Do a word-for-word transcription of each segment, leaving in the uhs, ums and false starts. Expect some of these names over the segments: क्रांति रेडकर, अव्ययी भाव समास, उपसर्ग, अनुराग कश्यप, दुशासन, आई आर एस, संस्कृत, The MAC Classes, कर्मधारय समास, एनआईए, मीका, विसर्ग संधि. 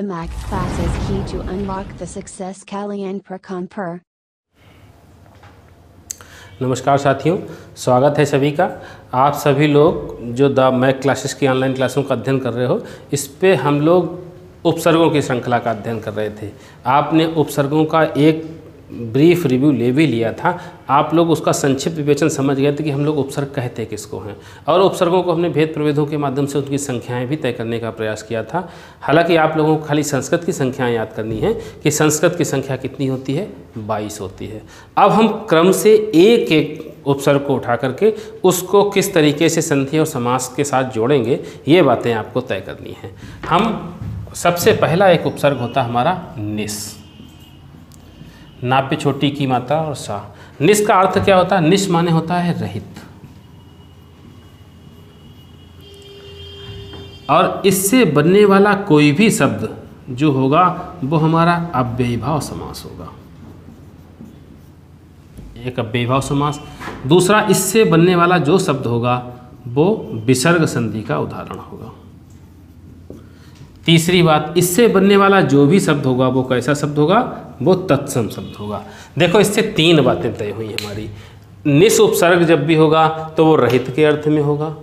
The M A C class is key to unlock the success Calianpra Compr। नमस्कार साथियों, स्वागत है सभी का। आप सभी लोग जो द मैक क्लासेस की ऑनलाइन क्लासों का अध्ययन कर रहे हो, इस पे हम लोग उपसर्गों की श्रृंखला का अध्ययन कर रहे थे। आपने उपसर्गों का एक ब्रीफ रिव्यू ले भी लिया था। आप लोग उसका संक्षिप्त विवेचन समझ गए थे कि हम लोग उपसर्ग कहते किसको हैं, और उपसर्गों को हमने भेद प्रभेदों के माध्यम से उनकी संख्याएं भी तय करने का प्रयास किया था। हालांकि आप लोगों को खाली संस्कृत की संख्याएं याद करनी है कि संस्कृत की संख्या कितनी होती है, बाईस होती है। अब हम क्रम से एक एक उपसर्ग को उठा करके उसको किस तरीके से संधि और समास के साथ जोड़ेंगे, ये बातें आपको तय करनी है। हम सबसे पहला एक उपसर्ग होता हमारा निस। ना पे छोटी की मात्रा और सा। निस का अर्थ क्या होता है? निस माने होता है रहित, और इससे बनने वाला कोई भी शब्द जो होगा वो हमारा अव्ययी भाव समास होगा। एक अव्ययी भाव समास। दूसरा, इससे बनने वाला जो शब्द होगा वो विसर्ग संधि का उदाहरण होगा। तीसरी बात, इससे बनने वाला जो भी शब्द होगा वो कैसा शब्द होगा? वो तत्सम शब्द होगा। देखो, इससे तीन बातें तय हुई हमारी। निस उपसर्ग जब भी होगा तो वो रहित के अर्थ में होगा।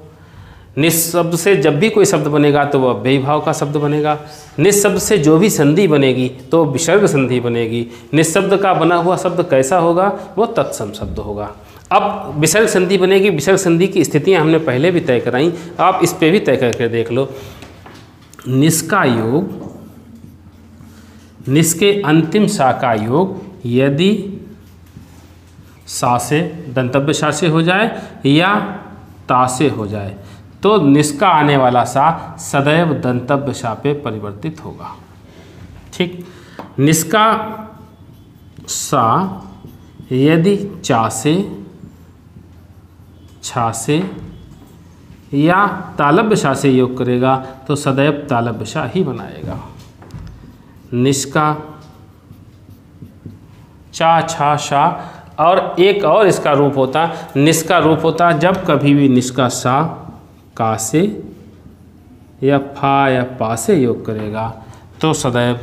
निस शब्द से जब भी कोई शब्द बनेगा तो वह अव्ययी भाव का शब्द बनेगा। निस शब्द से जो भी संधि बनेगी तो विसर्ग संधि बनेगी। निस शब्द का बना हुआ शब्द कैसा होगा? वो तत्सम शब्द होगा। अब विसर्ग संधि बनेगी। विसर्ग संधि की स्थितियाँ हमने पहले भी तय कराई, आप इस पर भी तय करके देख लो। निस का योग, निस के अंतिम सा का योग यदि सा से दंतव्य सा से हो जाए या ता से हो जाए तो निस का आने वाला सा सदैव दंतव्य सा पे परिवर्तित होगा। ठीक। निस का सा यदि चा से, छा से या तालब्य शाह से योग करेगा तो सदैव तालब्य शाह ही बनाएगा। निष्का चा छा शाह। और एक और इसका रूप होता, निष्का रूप होता, जब कभी भी निष्का शाह का से या फा या पा से योग करेगा तो सदैव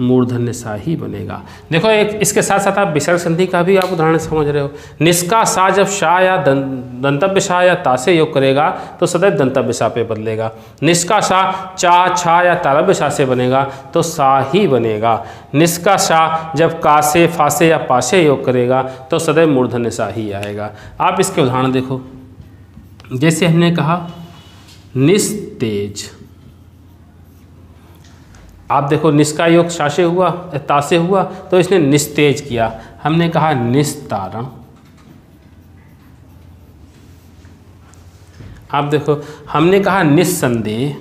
मूर्धन्य सा ही बनेगा। देखो, एक इसके साथ साथ आप विसर्ग संधि का भी आप उदाहरण समझ रहे हो। निस्का सा जब शाह या दंतव्य शाह या ता से योग करेगा तो सदैव दंतव्य शाह पे बदलेगा। निस्का शाह चा छा या तालब्य शाह से बनेगा तो सा ही बनेगा। निस्का शाह जब का से, फा से या पा से योग करेगा तो सदैव मूर्धन्य सा ही आएगा। आप इसके उदाहरण देखो। जैसे हमने कहा निस्तेज, आप देखो निस्का योग शा से हुआ, ता से हुआ तो इसने निस्तेज किया। हमने कहा निस्तारण। आप देखो, हमने कहा निस्संदेह,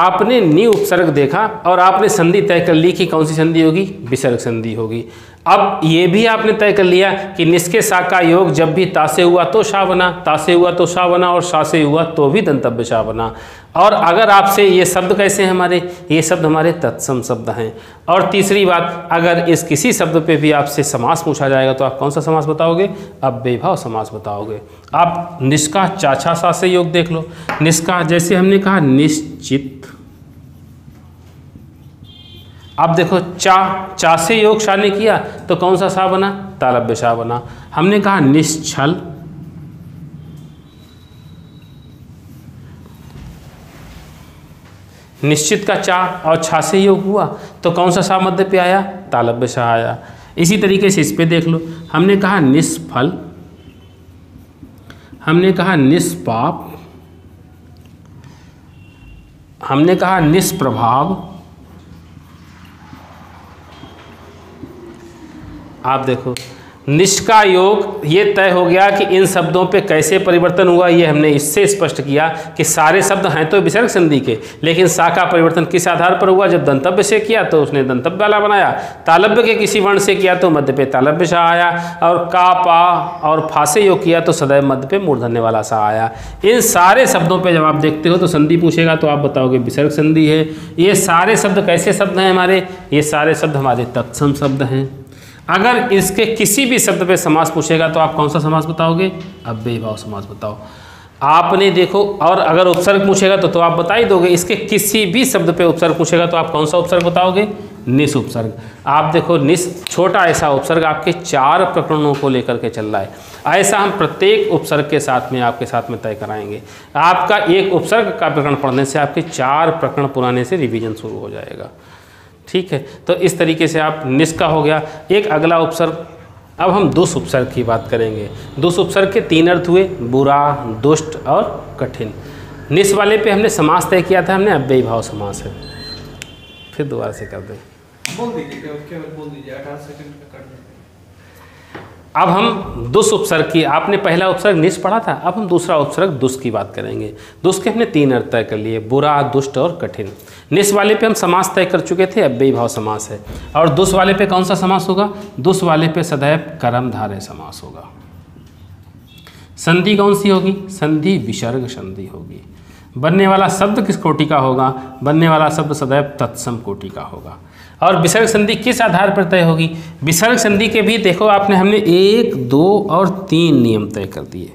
आपने नी उपसर्ग देखा और आपने संधि तय कर ली कि कौन सी संधि होगी, विसर्ग संधि होगी। अब ये भी आपने तय कर लिया कि निस्के सा का योग जब भी ता से हुआ तो शाह बना, ता से हुआ तो शाह बना, और शाह से हुआ तो भी दंतव्य शाह बना। और अगर आपसे ये शब्द कैसे हैं हमारे, ये शब्द हमारे तत्सम शब्द हैं। और तीसरी बात, अगर इस किसी शब्द पे भी आपसे समास पूछा जाएगा तो आप कौन सा समास बताओगे? अव्ययी भाव समास बताओगे। आप निष्का चाचा सा से योग देख लो। निष्का, जैसे हमने कहा निश्चित, आप देखो चा चा से योग शाह ने किया तो कौन सा शाह बना? तालब्य शाह बना। हमने कहा निश्चल, निश्चित का चा और छा से योग हुआ तो कौन सा शाह मध्य पे आया? तालब्य शाह आया। इसी तरीके से इस पे देख लो। हमने कहा निष्फल, हमने कहा निष्पाप, हमने कहा निष्प्रभाव। आप देखो निष्का योग, ये तय हो गया कि इन शब्दों पे कैसे परिवर्तन हुआ। ये हमने इससे स्पष्ट किया कि सारे शब्द हैं तो विसर्ग संधि के, लेकिन सा का परिवर्तन किस आधार पर हुआ? जब दंतव्य से किया तो उसने दंतव्य वाला बनाया, तालब्य के किसी वर्ण से किया तो मध्य पे तालब्य शाह आया, और का पा और फा से योग किया तो सदैव मध्य पे मूर्धन्य वाला सा आया। इन सारे शब्दों पर जब आप देखते हो तो संधि पूछेगा तो आप बताओगे विसर्ग संधि है। ये सारे शब्द कैसे शब्द हैं हमारे? ये सारे शब्द हमारे तत्सम शब्द हैं। अगर इसके किसी भी शब्द पे समास पूछेगा तो आप कौन सा समास बताओगे? अव्ययी भाव समास बताओ। आपने देखो, और अगर उपसर्ग पूछेगा तो तो आप बता ही दोगे। इसके किसी भी शब्द पे उपसर्ग पूछेगा तो आप कौन सा उपसर्ग बताओगे? निस उपसर्ग। आप देखो निस छोटा ऐसा उपसर्ग आपके चार प्रकरणों को लेकर के चल रहा है। ऐसा हम प्रत्येक उपसर्ग के साथ में आपके साथ में तय कराएंगे। आपका एक उपसर्ग का प्रकरण पढ़ने से आपके चार प्रकरण पुराने से रिवीजन शुरू हो जाएगा। ठीक है, तो इस तरीके से आप निस का हो गया। एक अगला उपसर्ग, अब हम दुष्ट उपसर्ग की बात करेंगे। दुष्ट उपसर्ग के तीन अर्थ हुए, बुरा, दुष्ट और कठिन। निस वाले पे हमने समास तय किया था, हमने अव्ययी भाव समास है। फिर दोबारा से कर दें, बोल दीजिए, केवल बोल दीजिए, अठारह सेकंड का कर दें। अब हम दुष्ट उपसर्ग की, आपने पहला उपसर्ग निस पढ़ा था, अब हम दूसरा उपसर्ग दुष्ट की बात करेंगे। दुष्ट के हमने तीन अर्थ तय कर लिए, बुरा, दुष्ट और कठिन। निस वाले पे हम समास तय कर चुके थे, अव्ययी भाव समास है। और दुष्ट वाले पे कौन सा समास होगा? दुष्ट वाले पे सदैव कर्मधारय समास होगा। संधि कौन सी होगी? संधि विसर्ग संधि होगी। बनने वाला शब्द किस कोटि का होगा? बनने वाला शब्द सदैव तत्सम कोटि का होगा। और विसर्ग संधि किस आधार पर तय होगी? विसर्ग संधि के भी देखो आपने, हमने एक, दो और तीन नियम तय कर दिए।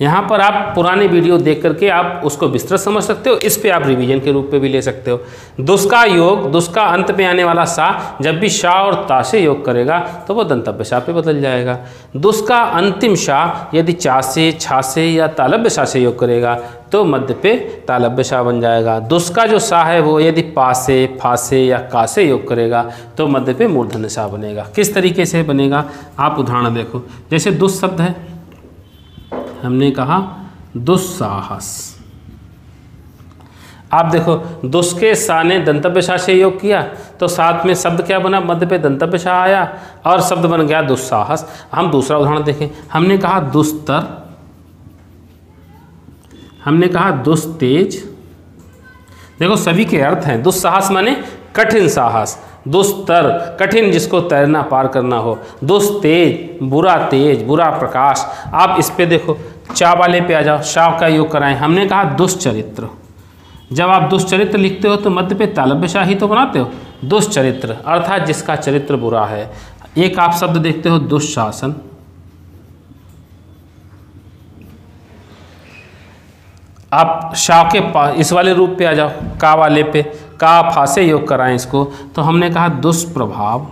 यहाँ पर आप पुराने वीडियो देख करके आप उसको विस्तृत समझ सकते हो, इस पे आप रिवीजन के रूप में भी ले सकते हो। दुष्ट का योग, दुष्ट का अंत में आने वाला सा, जब भी शा और ता से योग करेगा तो वो दंतव्य शा पे बदल जाएगा। दुष्ट का अंतिम शा यदि चा से, छा से या तालब्य शा से योग करेगा तो मध्य पे तालब्य शाह बन जाएगा। दुष्ट का जो शाह है वो यदि पा से, फा से या का से योग करेगा तो मध्य पे मूर्धन्य शाह बनेगा। किस तरीके से बनेगा आप उदाहरण देखो। जैसे दुष्ट शब्द है, हमने कहा दुस्साहस। आप देखो दुष्ट के सा ने दंतव्य शाह से योग किया तो साथ में शब्द क्या बना? मध्य पे दंतव्य शाह आया और शब्द बन गया दुस्साहस। हम दूसरा उदाहरण देखें, हमने कहा दुस्तर, हमने कहा दुष्ट तेज। देखो सभी के अर्थ हैं। दुष्ट साहस माने कठिन साहस, दुस्तर कठिन जिसको तैरना पार करना हो, दुष्ट तेज बुरा तेज, बुरा प्रकाश। आप इस पे देखो, चा वाले पे आ जाओ, शाह का योग कराएं, हमने कहा दुष्चरित्र। जब आप दुष्चरित्र लिखते हो तो मध्य पे तालब्य शाह ही तो बनाते हो। दुष्चरित्र अर्थात जिसका चरित्र बुरा है। एक आप शब्द देखते हो दुशासन, आप शाह के पा इस वाले रूप पे आ जाओ, का वाले पे, का फा से योग कराएं इसको तो हमने कहा दुष्प्रभाव,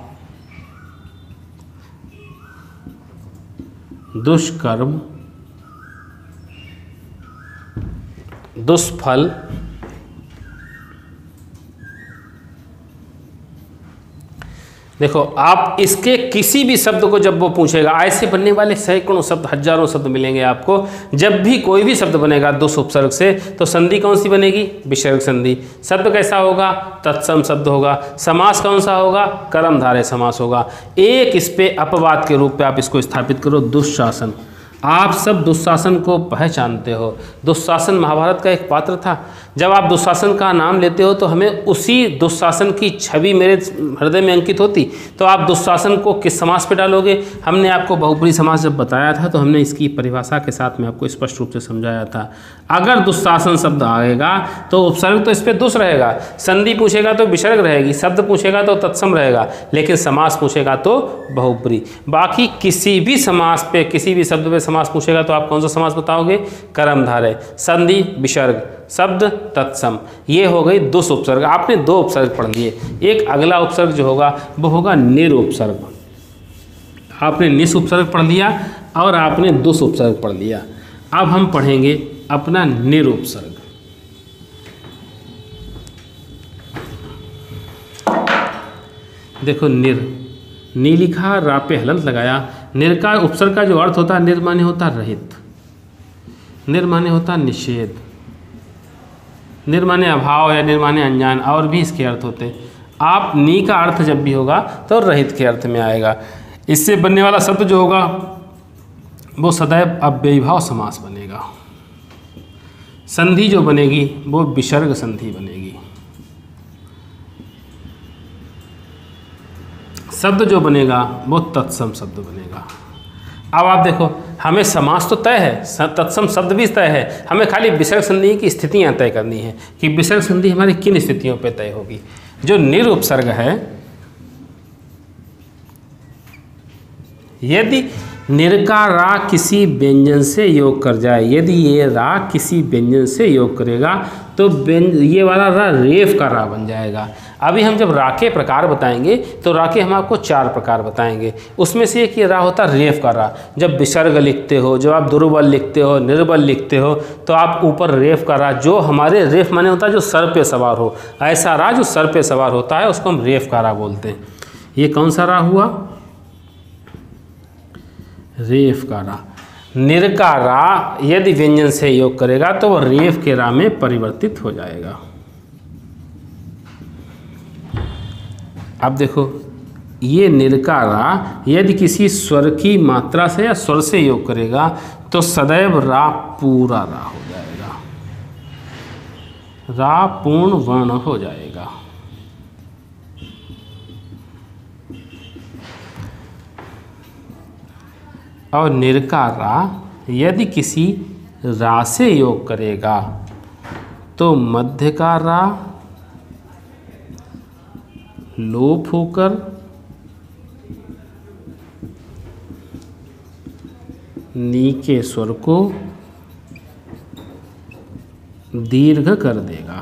दुष्कर्म, दुष्फल, देखो आप इसके किसी भी शब्द को जब वो पूछेगा, ऐसे बनने वाले सैकड़ों शब्द, हजारों शब्द मिलेंगे आपको। जब भी कोई भी शब्द बनेगा दुष्ट उपसर्ग से तो संधि कौन सी बनेगी? विसर्ग संधि। शब्द कैसा होगा? तत्सम शब्द होगा। समास कौन सा होगा? कर्मधारय समास होगा। एक इस पे अपवाद के रूप में आप इसको स्थापित करो, दुशासन। आप सब दुशासन को पहचानते हो। दुशासन महाभारत का एक पात्र था। जब आप दुशासन का नाम लेते हो तो हमें उसी दुशासन की छवि मेरे हृदय में अंकित होती। तो आप दुशासन को किस समास पे डालोगे? हमने आपको बहुपुरी समास जब बताया था तो हमने इसकी परिभाषा के साथ में आपको स्पष्ट रूप से समझाया था। अगर दुशासन शब्द आएगा तो उपसर्ग तो इस पर दुष्ट रहेगा, संधि पूछेगा तो विसर्ग रहेगी, शब्द पूछेगा तो तत्सम रहेगा, लेकिन समास पूछेगा तो बहुपुरी। बाकी किसी भी समास पे, किसी भी शब्द पे समास पूछेगा तो आप कौन सा समास बताओगे? कर्मधारय। संधि विसर्ग, शब्द तत्सम। ये हो गई दुष्ट उपसर्ग। आपने दो उपसर्ग पढ़ लिए। एक अगला उपसर्ग जो होगा वो होगा निरुपसर्ग। आपने निस उपसर्ग पढ़ लिया और आपने दुष्ट उपसर्ग पढ़ लिया। अब हम पढ़ेंगे अपना निरुपसर्ग। देखो निर, नी लिखा, रा पे हलंत लगाया। निर का उपसर्ग का जो अर्थ होता है, निर माने होता रहित, निर माने होता निषेध, निर माने अभाव या निर माने अनजान, और भी इसके अर्थ होते हैं। आप नी का अर्थ जब भी होगा तो रहित के अर्थ में आएगा। इससे बनने वाला शब्द जो होगा वो सदैव अव्ययी भाव समास बनेगा। संधि जो बनेगी वो विसर्ग संधि बनेगी। शब्द जो बनेगा वो तत्सम शब्द बनेगा। अब आप देखो, हमें समास तो तय है, तत्सम शब्द भी तय है, हमें खाली विसर्ग संधि की स्थितियाँ तय करनी है कि विसर्ग संधि हमारी किन स्थितियों पे तय होगी। जो निर उपसर्ग है, यदि निरका रा किसी व्यंजन से योग कर जाए, यदि ये रा किसी व्यंजन से योग करेगा तो ये वाला रा रेफ का रा बन जाएगा। अभी हम जब रा के प्रकार बताएंगे तो रा के हम आपको चार प्रकार बताएंगे, उसमें से एक ये रा होता है रेफ का रा। जब विसर्ग लिखते हो, जब आप दुर्बल लिखते हो, निर्बल लिखते हो, तो आप ऊपर रेफ का रा, जो हमारे रेफ माने होता है जो सर पे सवार हो, ऐसा रा जो सर पे सवार होता है उसको हम रेफ का रा बोलते हैं। ये कौन सा रा हुआ? रेफ का रा। निरका रा यदि व्यंजन से योग करेगा तो वह रेफ के रा में परिवर्तित हो जाएगा। अब देखो, ये निरका रा यदि किसी स्वर की मात्रा से या स्वर से योग करेगा तो सदैव रा पूरा रा हो जाएगा, रा पूर्ण वर्ण हो जाएगा। और निरका रा यदि किसी रा से योग करेगा तो मध्य का रा लोप होकर नीचे स्वर को दीर्घ कर देगा।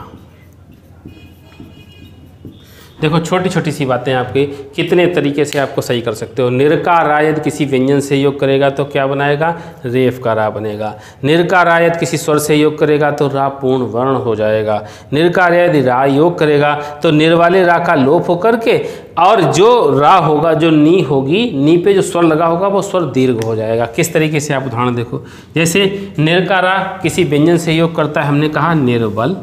देखो, छोटी छोटी सी बातें आपके कितने तरीके से आपको सही कर सकते हो। निरका रा यदि किसी व्यंजन से योग करेगा तो क्या बनाएगा? रेफ का रा बनेगा। निरका रा यदि किसी स्वर से योग करेगा तो रा पूर्ण वर्ण हो जाएगा। निरका रा यदि रा योग करेगा तो निर्वाले रा का लोप होकर के, और जो रा होगा, जो नी होगी, नी पे जो स्वर लगा होगा वो स्वर दीर्घ हो जाएगा। किस तरीके से आप उदाहरण देखो, जैसे निरका रा किसी व्यंजन से योग करता है, हमने कहा निर्बल,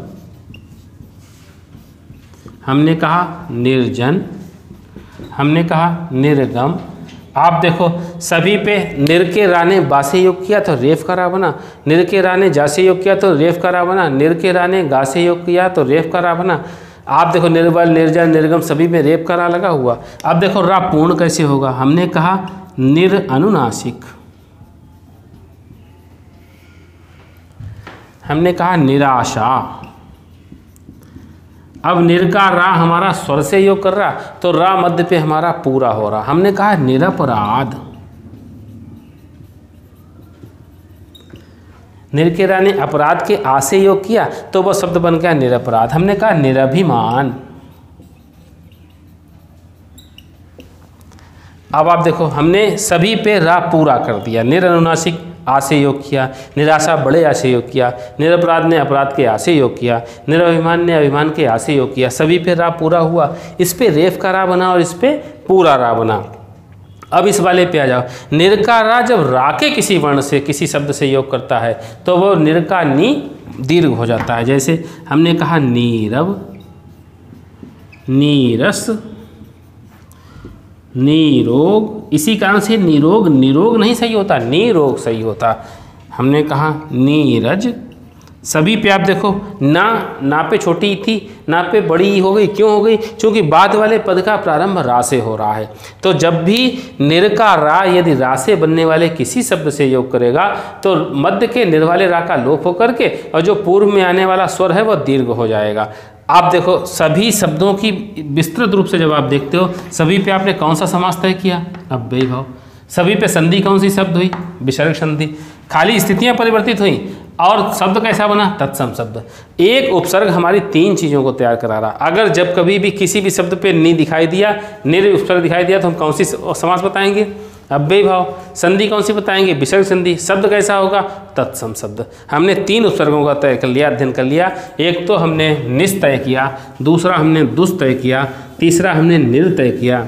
हमने कहा निर्जन, हमने कहा निर्गम। आप देखो, सभी पे निर के रा ने बा से योग किया तो रेफ का रा बना, निर के रा ने जा से योग किया तो रेफ का रा बना, निर के रा ने गा से योग किया तो रेफ का रा बना। आप देखो, निर्बल, निर्जन, निर्गम सभी में रेफ का रा लगा हुआ। अब देखो, रा पूर्ण कैसे होगा? हमने कहा निर अनुनासिक, हमने कहा निराशा। अब निरका रा हमारा स्वर से योग कर रहा तो रा मध्य पे हमारा पूरा हो रहा, हमने कहा निरपराध। निर के रा ने अपराध के आ से योग किया तो वह शब्द बन गया निरपराध, हमने कहा निरभिमान। अब आप देखो, हमने सभी पे रा पूरा कर दिया, निर अनुनासिक आ से योग किया, निराशा बड़े आ से योग किया, निरपराध ने अपराध के आ से योग किया, निराभिमान ने अभिमान के आ से योग किया, सभी पे रा पूरा हुआ। इस पे रेफ का रा बना और इस पे पूरा रा बना। अब इस वाले पे आ जाओ, निरका रा जब रा के किसी वर्ण से, किसी शब्द से योग करता है तो वो निरका नी दीर्घ हो जाता है। जैसे हमने कहा नीरव, नीरस, निरोग। इसी कारण से निरोग निरोग नहीं सही होता, निरोग सही होता। हमने कहा नीरज। सभी पे आप देखो, ना ना पे छोटी थी, ना पे बड़ी हो गई। क्यों हो गई? क्योंकि बाद वाले पद का प्रारंभ रा से हो रहा है। तो जब भी निरका रा यदि रा से बनने वाले किसी शब्द से योग करेगा तो मध्य के निर्वाले रा का लोप होकर के और जो पूर्व में आने वाला स्वर है वह दीर्घ हो जाएगा। आप देखो, सभी शब्दों की विस्तृत रूप से जब आप देखते हो, सभी पे आपने कौन सा समास तय किया? अव्यय भाव। सभी पे संधि कौन सी शब्द हुई? विसर्ग संधि। खाली स्थितियां परिवर्तित हुई और शब्द कैसा बना? तत्सम शब्द। एक उपसर्ग हमारी तीन चीज़ों को तैयार करा रहा। अगर जब कभी भी किसी भी शब्द पे नी दिखाई दिया, निर उपसर्ग दिखाई दिया तो हम कौन सी समास बताएंगे? अव्यय भाव। संधि कौन सी बताएंगे? विसर्ग संधि। शब्द कैसा होगा? तत्सम शब्द। हमने तीन उपसर्गों का तय कर लिया, अध्ययन कर लिया। एक तो हमने निस तय किया, दूसरा हमने दुस तय किया, तीसरा हमने निर तय किया।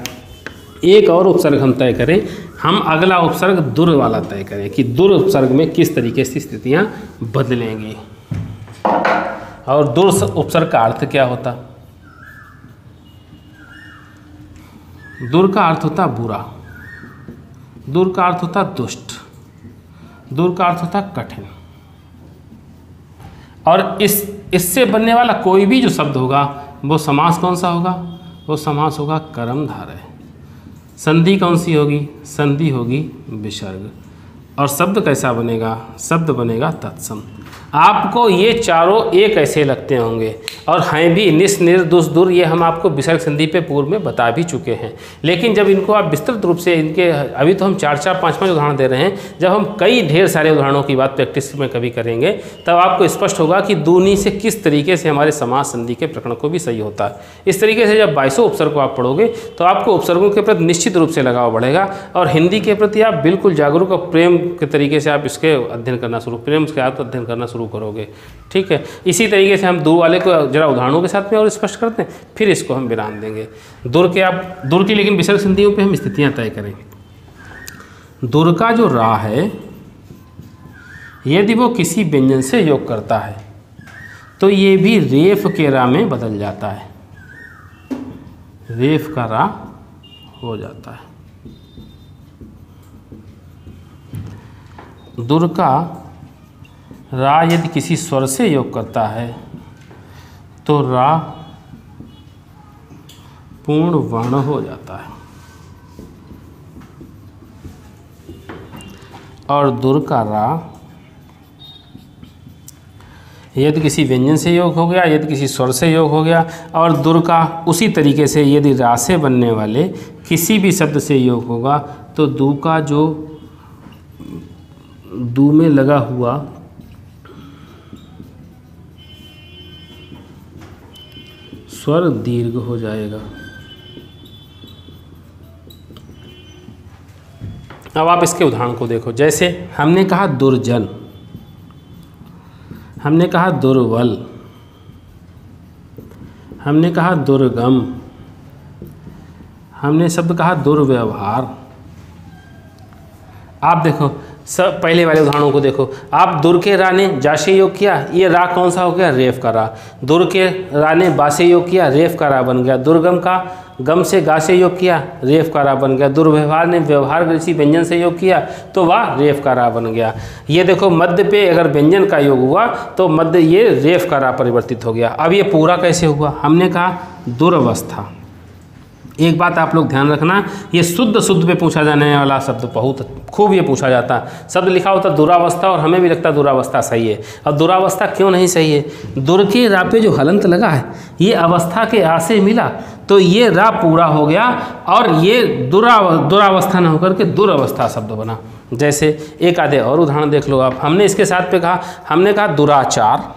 एक और उपसर्ग हम तय करें, हम अगला उपसर्ग दुर वाला तय करें कि दुर उपसर्ग में किस तरीके से स्थितियाँ बदलेंगी और दुर उपसर्ग का अर्थ क्या होता। दुर का अर्थ होता बुरा, दूर का अर्थ होता दुष्ट, दूर का अर्थ होता कठिन। और इस इससे बनने वाला कोई भी जो शब्द होगा वो समास कौन सा होगा? वो समास होगा कर्मधारय। संधि कौन सी होगी? संधि होगी विसर्ग। और शब्द कैसा बनेगा? शब्द बनेगा तत्सम। आपको ये चारों एक ऐसे लगते होंगे और हैं भी निस निर दुस दुर, ये हम आपको विसर्ग संधि पे पूर्व में बता भी चुके हैं। लेकिन जब इनको आप विस्तृत रूप से इनके, अभी तो हम चार चार पाँच पाँच उदाहरण दे रहे हैं, जब हम कई ढेर सारे उदाहरणों की बात प्रैक्टिस में कभी करेंगे तब आपको स्पष्ट होगा कि दूनी से किस तरीके से हमारे समास संधि के प्रकरण को भी सही होता है। इस तरीके से जब बाईसों उपसर्ग को आप पढ़ोगे तो आपको उपसर्गों के प्रति निश्चित रूप से लगाव बढ़ेगा और हिंदी के प्रति आप बिल्कुल जागरूक और प्रेम के तरीके से आप इसके अध्ययन करना शुरू, प्रेम के साथ अध्ययन करना शुरू करोगे। ठीक है, इसी तरीके से हम दूर वाले को जरा उदाहरणों के साथ में और स्पष्ट करते हैं, फिर इसको हम विराम देंगे। दूर के आप दूर की लेकिन विसर्ग संधियों पे हम स्थितियां तय करेंगे। दूर का जो रा है यदि वो किसी व्यंजन से योग करता है तो ये भी रेफ के रा में बदल जाता है, रेफ का रा हो जाता है। दूर का रा यदि किसी स्वर से योग करता है तो रा पूर्ण वर्ण हो जाता है और दुर का रा यदि किसी व्यंजन से योग हो गया, यदि किसी स्वर से योग हो गया, और दुर का उसी तरीके से यदि रा से बनने वाले किसी भी शब्द से योग होगा तो दू का जो दू में लगा हुआ स्वर दीर्घ हो जाएगा। अब आप इसके उदाहरण को देखो, जैसे हमने कहा दुर्जन, हमने कहा दुर्बल, हमने कहा दुर्गम, हमने शब्द कहा दुर्व्यवहार। आप देखो सब पहले वाले उदाहरणों को देखो, आप दुर के रा ने जा से योग किया, ये रा कौन सा हो गया, रेफ का रा। दुर के रा ने बा से योग किया, रेफ का रा बन गया। दुर्गम का गम से गा से योग किया, रेफ का रा बन गया। दुर्व्यवहार ने व्यवहार किसी व्यंजन से योग किया तो वह रेफ का रा बन गया। ये देखो मध्य पे अगर व्यंजन का योग हुआ तो मध्य ये रेफ का रा परिवर्तित हो गया। अब ये पूरा कैसे हुआ, हमने कहा दुर्वस्था। एक बात आप लोग ध्यान रखना, ये शुद्ध शुद्ध पे पूछा जाने वाला शब्द बहुत खूब ये पूछा जाता, शब्द लिखा होता दुरावस्था और हमें भी लगता दुरावस्था सही है। अब दुरावस्था क्यों नहीं सही है, दुर के रा पे जो हलंत लगा है ये अवस्था के आ से मिला तो ये रा पूरा हो गया और ये दुरा दुरावस्था न होकर के दुरावस्था शब्द बना। जैसे एक आधे और उदाहरण देख लो आप, हमने इसके साथ पे कहा, हमने कहा दुराचार,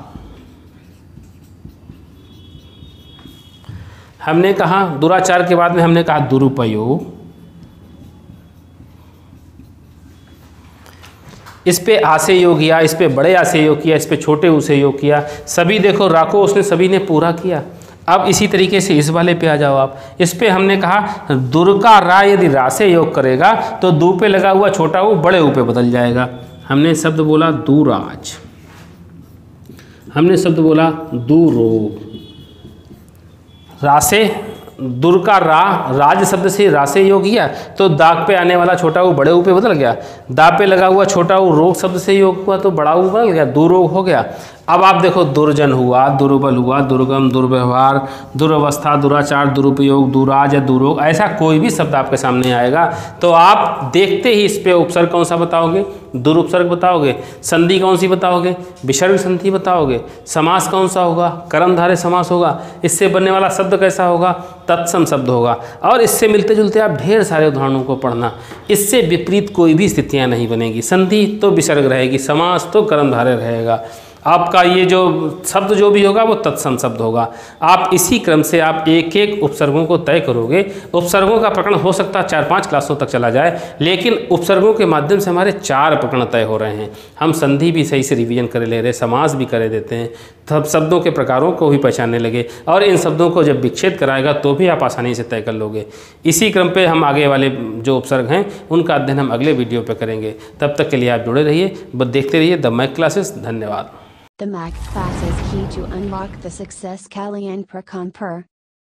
हमने कहा दुराचार के बाद में हमने कहा दुरुपयोग। इस पे आ से योग किया, इस पे बड़े आ से योग किया, इस पे छोटे ऊ से योग किया, सभी देखो राको उसने सभी ने पूरा किया। अब इसी तरीके से इस वाले पे आ जाओ आप, इस पे हमने कहा दुर का रा यदि रा से योग करेगा तो दू पे लगा हुआ छोटा ऊ बड़े ऊ पे बदल जाएगा। हमने शब्द बोला दूराज, हमने शब्द बोला दूरोग। रा से दुर का रा राज शब्द से रा से योग किया तो दाग पे आने वाला छोटा ऊ बड़े ऊ पे बदल गया। दा पे लगा हुआ छोटा ऊ रोग शब्द से योग हुआ तो बड़ा ऊ बदल गया, दुरोग हो गया। अब आप देखो दुर्जन हुआ, दुर्बल हुआ, दुर्गम, दुर्व्यवहार, दुरवस्था, दुराचार, दुरुपयोग, दुराज या दुरोग, ऐसा कोई भी शब्द आपके सामने आएगा तो आप देखते ही इस पे उपसर्ग कौन सा बताओगे, दुर उपसर्ग बताओगे। संधि कौन सी बताओगे, विसर्ग संधि बताओगे। समास कौन सा होगा, कर्मधारय समास होगा। इससे बनने वाला शब्द कैसा होगा, तत्सम शब्द होगा। और इससे मिलते जुलते आप ढेर सारे उदाहरणों को पढ़ना, इससे विपरीत कोई भी स्थितियाँ नहीं बनेगी। संधि तो विसर्ग रहेगी, समास तो कर्मधारय रहेगा, आपका ये जो शब्द जो भी होगा वो तत्सम शब्द होगा। आप इसी क्रम से आप एक एक उपसर्गों को तय करोगे। उपसर्गों का प्रकरण हो सकता है चार पांच क्लासों तक चला जाए, लेकिन उपसर्गों के माध्यम से हमारे चार प्रकरण तय हो रहे हैं। हम संधि भी सही से रिवीजन कर ले रहे, समास भी कर देते हैं, तब शब्दों के प्रकारों को भी पहचानने लगे और इन शब्दों को जब विच्छेद कराएगा तो भी आप आसानी से तय कर लोगे। इसी क्रम पे हम आगे वाले जो उपसर्ग हैं उनका अध्ययन हम अगले वीडियो पे करेंगे। तब तक के लिए आप जुड़े रहिए, बस देखते रहिए द मैक क्लासेस। धन्यवाद। The M A C classes key to unlock the success Kalian Prakon per